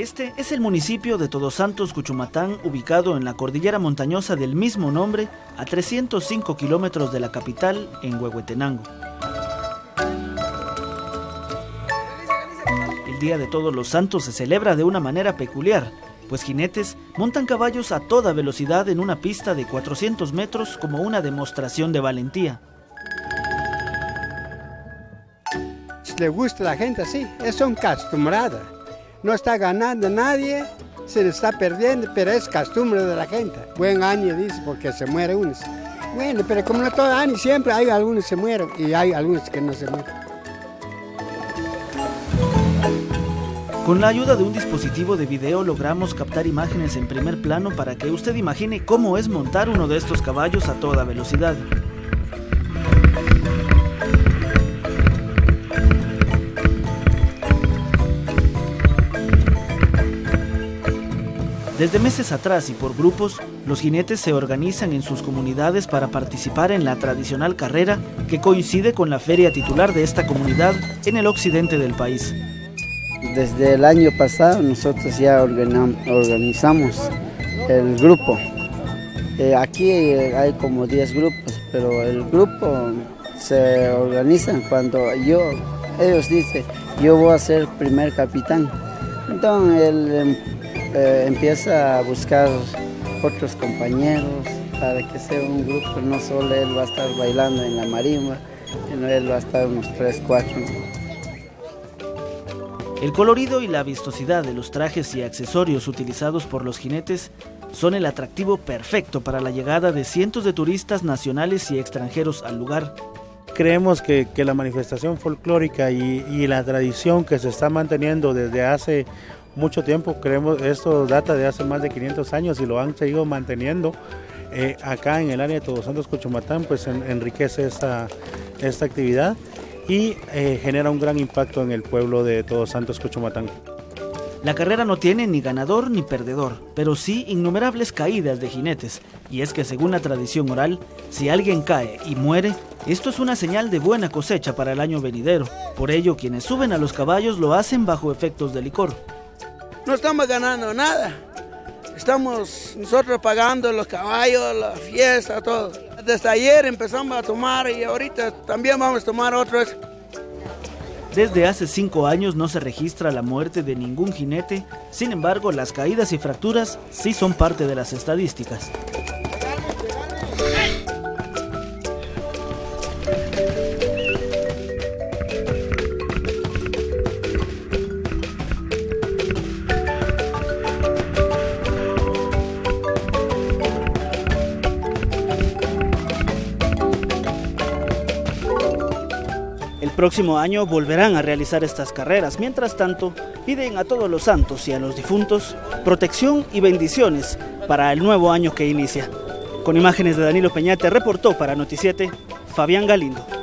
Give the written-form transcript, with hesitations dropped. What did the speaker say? Este es el municipio de Todos Santos Cuchumatán, ubicado en la cordillera montañosa del mismo nombre, a 305 kilómetros de la capital, en Huehuetenango. El Día de Todos los Santos se celebra de una manera peculiar, pues jinetes montan caballos a toda velocidad en una pista de 400 metros como una demostración de valentía. Le gusta la gente así, es acostumbrada. No está ganando nadie, se le está perdiendo, pero es costumbre de la gente. Buen año, dice, porque se muere unos. Bueno, pero como no todo año, siempre hay algunos que se mueren y hay algunos que no se mueren. Con la ayuda de un dispositivo de video logramos captar imágenes en primer plano para que usted imagine cómo es montar uno de estos caballos a toda velocidad. Desde meses atrás y por grupos, los jinetes se organizan en sus comunidades para participar en la tradicional carrera que coincide con la feria titular de esta comunidad en el occidente del país. Desde el año pasado nosotros ya organizamos el grupo. Aquí hay como 10 grupos, pero el grupo se organiza cuando ellos dicen, yo voy a ser primer capitán. Entonces empieza a buscar otros compañeros para que sea un grupo, no solo él va a estar bailando en la marimba, sino él va a estar unos 3, 4. El colorido y la vistosidad de los trajes y accesorios utilizados por los jinetes son el atractivo perfecto para la llegada de cientos de turistas nacionales y extranjeros al lugar. Creemos que la manifestación folclórica y la tradición que se está manteniendo desde hace mucho tiempo, creemos, esto data de hace más de 500 años y lo han seguido manteniendo acá en el área de Todos Santos Cuchumatán, pues enriquece esta actividad y genera un gran impacto en el pueblo de Todos Santos Cuchumatán. La carrera no tiene ni ganador ni perdedor, pero sí innumerables caídas de jinetes. Y es que según la tradición oral, si alguien cae y muere, esto es una señal de buena cosecha para el año venidero. Por ello, quienes suben a los caballos lo hacen bajo efectos de licor. No estamos ganando nada, estamos nosotros pagando los caballos, la fiesta, todo. Desde ayer empezamos a tomar y ahorita también vamos a tomar otros. Desde hace 5 años no se registra la muerte de ningún jinete, sin embargo las caídas y fracturas sí son parte de las estadísticas. El próximo año volverán a realizar estas carreras. Mientras tanto, piden a todos los santos y a los difuntos protección y bendiciones para el nuevo año que inicia. Con imágenes de Danilo Peñate, reportó para NotiSiete, Fabián Galindo.